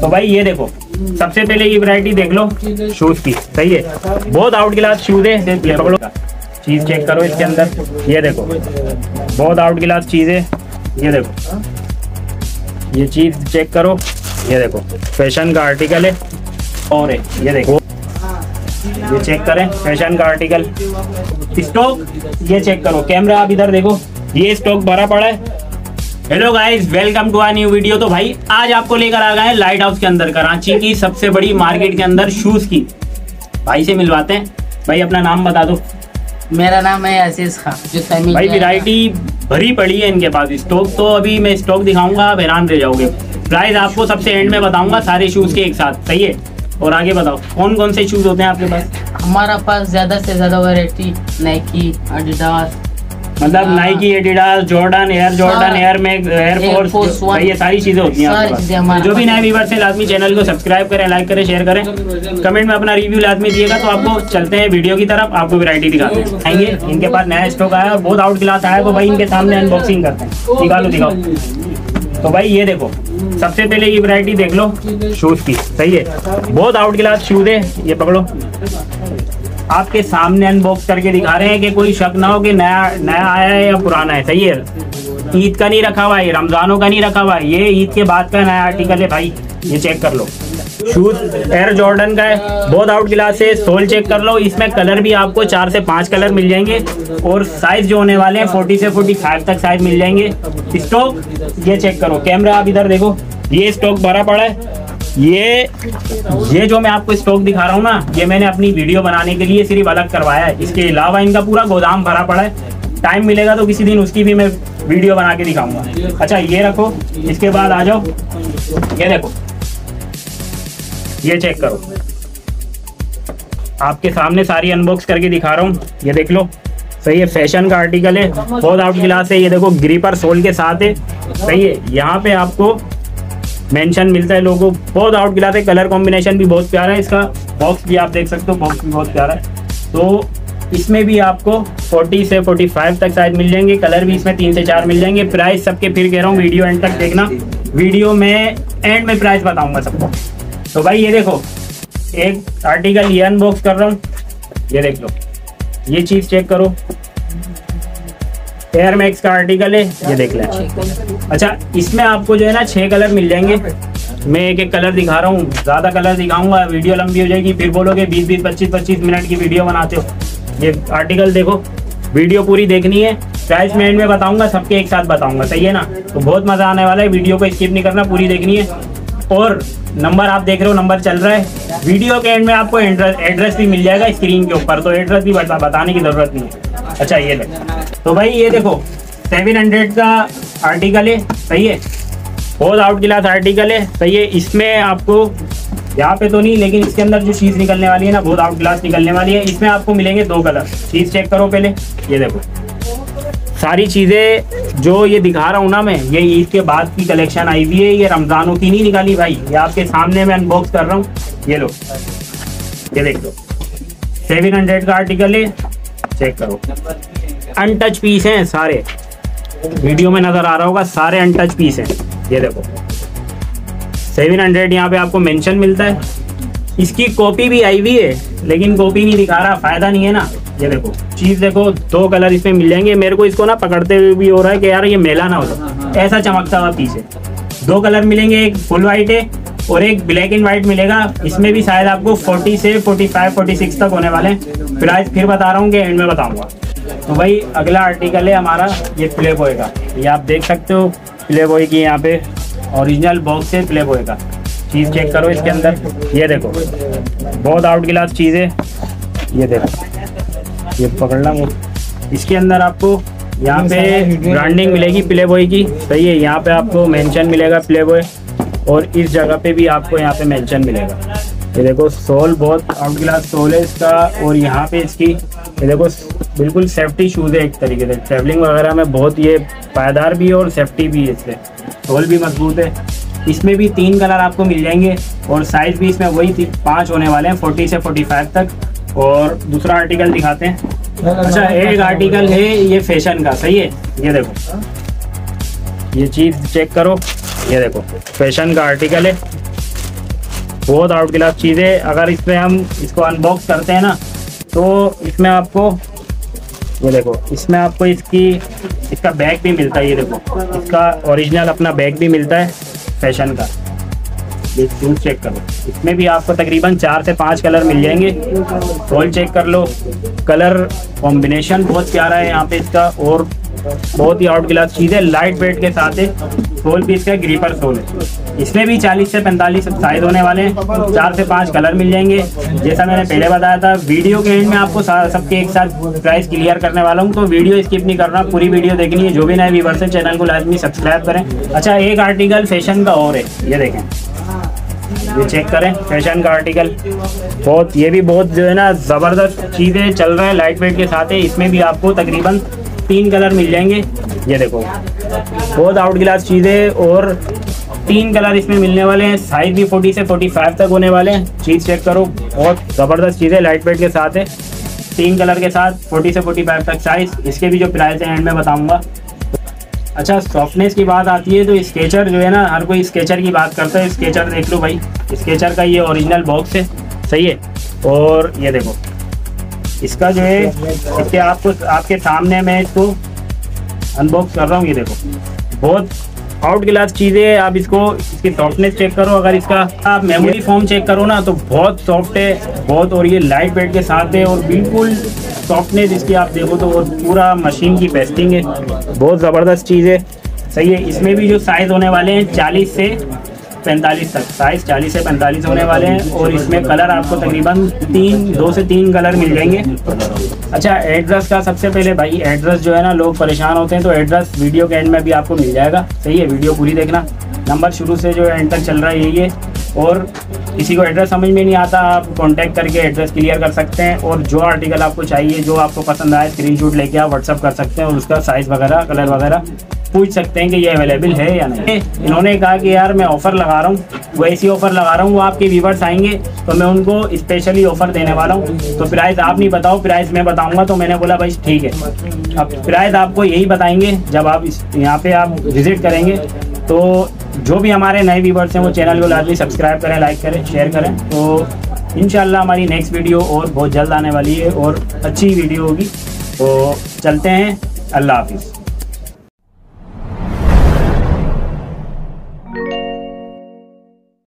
तो भाई ये देखो, सबसे पहले ये वैरायटी देख लो शूज की, सही है, बहुत आउट क्लास शूज है। ये पकड़ो, चीज चेक करो इसके अंदर, ये देखो बहुत आउट क्लास चीज है। ये देखो, ये चीज चेक करो, ये देखो फैशन का आर्टिकल है। और ये देखो, ये चेक करें, फैशन का आर्टिकल स्टॉक, ये चेक करो। कैमरा आप इधर देखो, ये स्टॉक भरा पड़ा है। Hello guys, welcome to our new video. तो भाई आज आपको लेकर आ गए हैं लाइट हाउस के अंदर, कराची की सबसे बड़ी मार्केट के अंदर शूज की। भाई से मिलवाते हैं। भाई अपना नाम बता दो। मेरा नाम है आशीष खान। भाई वैरायटी भरी पड़ी है इनके पास स्टॉक, तो अभी मैं स्टॉक दिखाऊंगा, आप हैरान रह जाओगे। प्राइस आपको सबसे एंड में बताऊंगा सारे शूज़ के एक साथ, सही है। और आगे बताओ कौन कौन से शूज़ होते हैं आपके पास? हमारा पास ज़्यादा से ज़्यादा वैरायटी नाइकी, एडिडास, मतलब Nike, Adidas, Jordan, air Jordan, air max, air force, ये सारी चीज़ें होती हैं। जो भी नए व्यूअर्स से लाजमी चैनल को सब्सक्राइब करें, लाइक करें, शेयर करें, कमेंट में अपना रिव्यू लाजमी दिएगा। तो आपको चलते हैं वीडियो की तरफ, आपको वैरायटी दिखाते हैं। आएंगे, इनके पास नया स्टॉक आया और बहुत आउट क्लास आया, तो भाई इनके सामने अनबॉक्सिंग करते हैं। निकालो दिखाओ। तो भाई ये देखो, सबसे पहले ये वैरायटी देख लो शूज़ की, सही है, बहुत आउट क्लास शूज़ है। ये पकड़ो, आपके सामने अनबॉक्स करके दिखा रहे हैं कि कोई शक ना हो कि नया आया है या पुराना है, सही है। ईद का नहीं रखा हुआ है, रमज़ानों का नहीं रखा हुआ है, ये ईद के बाद का नया आर्टिकल है। भाई ये चेक कर लो, शूज एयर जॉर्डन का है, बहुत आउट क्लास है। सोल चेक कर लो, इसमें कलर भी आपको 4 से 5 कलर मिल जाएंगे और साइज जो होने वाले हैं 40 से 45 तक साइज मिल जाएंगे। स्टॉक ये चेक करो, कैमरा आप इधर देखो, ये स्टॉक भरा पड़ा है। ये जो मैं आपको स्टॉक दिखा रहा हूँ ना, ये मैंने अपनी वीडियो बनाने के लिए सिर्फ अलग करवाया है। इसके अलावा इनका पूरा गोदाम भरा पड़ा है। टाइम मिलेगा तो किसी दिन उसकी भी मैं वीडियो बना के दिखाऊंगा। अच्छा ये रखो, इसके बाद आ जाओ, ये देखो, ये चेक करो, आपके सामने सारी अनबॉक्स करके दिखा रहा हूँ। ये देख लो, सही है, फैशन का आर्टिकल है, बहुत आउट क्लास है। ये देखो ग्रीपर सोल के साथ है, सही है, यहाँ पे आपको मेंशन मिलता है लोगों, बहुत आउट क्लास है। कलर कॉम्बिनेशन भी बहुत प्यारा है, इसका बॉक्स भी आप देख सकते हो, बॉक्स भी बहुत प्यारा है। तो इसमें भी आपको 40 से 45 तक शायद मिल जाएंगे, कलर भी इसमें 3 से 4 मिल जाएंगे। प्राइस सबके फिर कह रहा हूँ, वीडियो एंड तक देखना, वीडियो में एंड में प्राइस बताऊँगा सबको। तो भाई ये देखो, एक आर्टिकल ये अनबॉक्स कर रहा हूँ, ये देख लो, ये चीज़ चेक करो, एयर मैक्स का आर्टिकल है, ये देख लें। अच्छा इसमें आपको जो है ना 6 कलर मिल जाएंगे, मैं एक एक कलर दिखा रहा हूँ, ज़्यादा कलर दिखाऊंगा वीडियो लंबी हो जाएगी, फिर बोलोगे 20-20, 25-25 मिनट की वीडियो बनाते हो। ये आर्टिकल देखो, वीडियो पूरी देखनी है, प्राइस में एंड में बताऊँगा, सबके एक साथ बताऊँगा, सही है ना। तो बहुत मज़ा आने वाला है, वीडियो को स्किप नहीं करना, पूरी देखनी है। और नंबर आप देख रहे हो, नंबर चल रहा है, वीडियो के एंड में आपको एड्रेस भी मिल जाएगा स्क्रीन के ऊपर, तो एड्रेस भी बताने की ज़रूरत नहीं है। अच्छा ये देखो, तो भाई ये देखो 700 का आर्टिकल है, सही है, बहुत आउट क्लास आर्टिकल है, सही है। इसमें आपको यहाँ पे तो नहीं, लेकिन इसके अंदर जो चीज़ निकलने वाली है ना, बहुत आउट क्लास निकलने वाली है। इसमें आपको मिलेंगे 2 कलर। चीज़ चेक करो पहले, ये देखो सारी चीज़ें जो ये दिखा रहा हूँ ना मैं, ये ईद के बाद की कलेक्शन आई हुई है, ये रमज़ानों की नहीं निकाली भाई, ये आपके सामने मैं अनबॉक्स कर रहा हूँ। ये लो, ये देख लो, 700 का आर्टिकल है, चेक करो, अनटच पीस हैं सारे, वीडियो में नज़र आ रहा होगा, सारे अनटच पीस हैं। ये देखो 700 यहाँ पे आपको मेंशन मिलता है, इसकी कॉपी भी आई हुई है, लेकिन कॉपी नहीं दिखा रहा, फ़ायदा नहीं है ना। ये देखो चीज़ देखो, 2 कलर इसमें मिल जाएंगे। मेरे को इसको ना पकड़ते हुए भी हो रहा है कि यार ये मेला ना हो जाए, ऐसा चमकता हुआ पीस है। 2 कलर मिलेंगे, एक फुल वाइट है और एक ब्लैक एंड वाइट मिलेगा। इसमें भी शायद आपको 40 से 45, 46 तक होने वाले हैं। प्राइस फिर बता रहा हूँ कि एंड में बताऊँगा। तो भाई अगला आर्टिकल है हमारा, ये प्ले बॉय का, ये आप देख सकते हो, प्ले बॉय की यहाँ पे ओरिजिनल बॉक्स है प्ले बॉय का। चीज़ चेक करो इसके अंदर, ये देखो बहुत आउट क्लास चीज़ है। ये देखो, ये पकड़ना, इसके अंदर आपको यहाँ पे ब्रांडिंग मिलेगी प्ले बॉय की, सही है, यहाँ पे आपको मेंशन मिलेगा प्ले बॉय, और इस जगह पे भी आपको यहाँ पे मेंशन मिलेगा। ये देखो सोल बहुत आउट क्लास सोल है इसका, और यहाँ पे इसकी, ये देखो बिल्कुल सेफ्टी शूज़ है एक तरीके से, ट्रैवलिंग वगैरह में बहुत ये पायदार भी है और सेफ्टी भी है, इससे सोल भी मजबूत है। इसमें भी 3 कलर आपको मिल जाएंगे और साइज़ भी इसमें वही 5 होने वाले हैं, 40 से 45 तक। और दूसरा आर्टिकल दिखाते हैं। अच्छा एक आर्टिकल है ये फैशन का, सही है, ये देखो, ये चीज़ चेक करो, ये देखो फैशन का आर्टिकल है, बहुत आउट क्लास चीज़ है। अगर इस पर हम इसको अनबॉक्स करते हैं ना तो इसमें आपको ये देखो, इसमें आपको इसका बैग भी मिलता है। ये देखो इसका ओरिजिनल अपना बैग भी मिलता है फैशन का। ये शूज चेक करो, इसमें भी आपको तकरीबन 4 से 5 कलर मिल जाएंगे। सोल चेक कर लो, कलर कॉम्बिनेशन बहुत प्यारा है यहाँ पे इसका, और बहुत ही आउट क्लास चीज़ है। लाइट वेट के साथ है, सोल भी इसका ग्रीपर सोल है। इसमें भी 40 से 45 साइज होने वाले हैं, 4 से 5 कलर मिल जाएंगे। जैसा मैंने पहले बताया था, वीडियो के एंड में आपको सबके एक साथ प्राइस क्लियर करने वाला हूं, तो वीडियो स्किप नहीं करना, पूरी वीडियो देखनी है। जो भी नए व्यूअर्स हैं चैनल को लाजमी सब्सक्राइब करें। अच्छा, एक आर्टिकल फैशन का और है, ये देखें, ये चेक करें फैशन का आर्टिकल। बहुत ये भी बहुत जो है ना ज़बरदस्त चीज़ें चल रहा है, लाइट वेट के साथ है। इसमें भी आपको तकरीबन 3 कलर मिल जाएंगे। ये देखो बहुत आउट क्लास चीज़ें, और 3 कलर इसमें मिलने वाले हैं। साइज भी 40 से 45 तक होने वाले हैं। चीज़ चेक करो, बहुत ज़बरदस्त चीज़ें लाइट वेट के साथ है, 3 कलर के साथ 40 से 45 तक साइज़। इसके भी जो प्राइस है एंड में बताऊँगा। अच्छा, सॉफ्टनेस की बात आती है तो स्केचर जो है ना, हर कोई स्केचर की बात करता है। स्केचर देख लो भाई, स्केचर का ये ओरिजिनल बॉक्स है, सही है। और ये देखो इसका जो है, इसके आपको आपके सामने मैं इसको अनबॉक्स कर रहा हूँ। ये देखो बहुत आउट क्लास चीज़ है। आप इसकी सॉफ्टनेस चेक करो। अगर इसका आप मेमोरी फॉर्म चेक करो ना तो बहुत सॉफ्ट है, बहुत, और ये लाइट वेट के साथ है, और बिल्कुल सॉफ्टनेस इसकी आप देखो तो वो पूरा मशीन की पेस्टिंग है। बहुत ज़बरदस्त चीज़ है, सही है। इसमें भी जो साइज़ होने वाले हैं 40 से 45 तक, साइज़ 40 से 45 होने वाले हैं। और इसमें कलर आपको तकरीबन 2 से 3 कलर मिल जाएंगे। अच्छा, एड्रेस का सबसे पहले भाई, एड्रेस जो है ना लोग परेशान होते हैं, तो एड्रेस वीडियो के एंड में भी आपको मिल जाएगा, सही है। वीडियो पूरी देखना, नंबर शुरू से जो एंड तक चल रहा है यही है। और किसी को एड्रेस समझ में नहीं आता, आप कांटेक्ट करके एड्रेस क्लियर कर सकते हैं। और जो आर्टिकल आपको चाहिए, जो आपको पसंद आए, स्क्रीनशॉट लेके आप व्हाट्सअप कर सकते हैं, और उसका साइज़ वगैरह, कलर वगैरह पूछ सकते हैं कि ये अवेलेबल है या नहीं। इन्होंने कहा कि यार मैं ऑफ़र लगा रहा हूँ, वैसी ऑफ़र लगा रहा हूँ, वो आपके व्यूअर्स आएंगे तो मैं उनको स्पेशली ऑफ़र देने वाला हूँ, तो प्राइस आप नहीं बताओ, प्राइस मैं बताऊँगा। तो मैंने बोला भाई ठीक है, अब प्राइस आपको यही बताएँगे जब आप यहाँ पर आप विज़िट करेंगे। तो जो भी हमारे नए व्यूअर्स हैं वो चैनल को लाजमी सब्सक्राइब करें, लाइक करें, शेयर करें। तो इंशाल्लाह हमारी नेक्स्ट वीडियो और बहुत जल्द आने वाली है, और अच्छी वीडियो होगी। तो चलते हैं, अल्लाह हाफिज़।